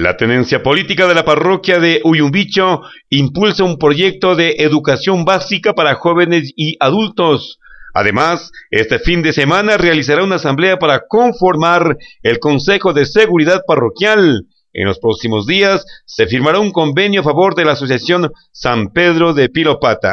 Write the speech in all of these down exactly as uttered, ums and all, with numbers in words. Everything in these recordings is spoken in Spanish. La Tenencia Política de la Parroquia de Uyumbicho impulsa un proyecto de educación básica para jóvenes y adultos. Además, este fin de semana realizará una asamblea para conformar el Consejo de Seguridad Parroquial. En los próximos días se firmará un convenio a favor de la Asociación San Pedro de Pilopata.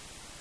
Gracias.